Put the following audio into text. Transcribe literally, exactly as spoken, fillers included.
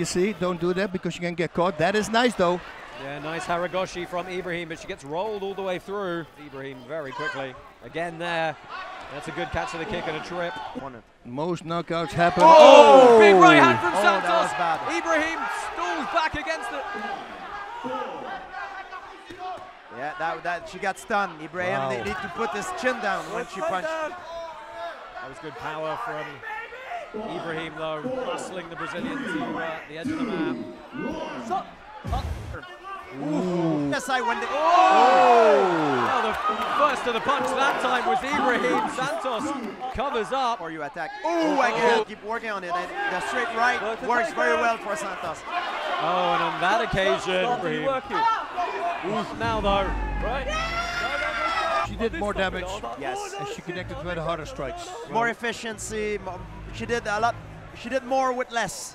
you see, don't do that because you can get caught. That is nice though. Yeah, nice Haragoshi from Ibrahim, but she gets rolled all the way through. Ibrahim very quickly. Again there. That's a good catch to the kick and a trip. Most knockouts happen. Oh, oh. Big right hand from oh, Santos. Ibrahim stalls back against it. Yeah, that, that she got stunned. Ibrahim, wow. They need to put his chin down when she punched. That was good power from Ibrahim though, rustling the Brazilian to uh, the edge of the map. So, uh, Ooh. Yes, I went. The oh! Well, the first to the punch that time was Ibrahim. Santos covers up. Or you attack. Oh, I can keep working on it. And the straight right well, works very well for Santos. Oh, and on that occasion, Ibrahim. Ooh, now though, right? She did more damage. Yes, and she connected with harder strikes. More efficiency. She did a lot. She did more with less.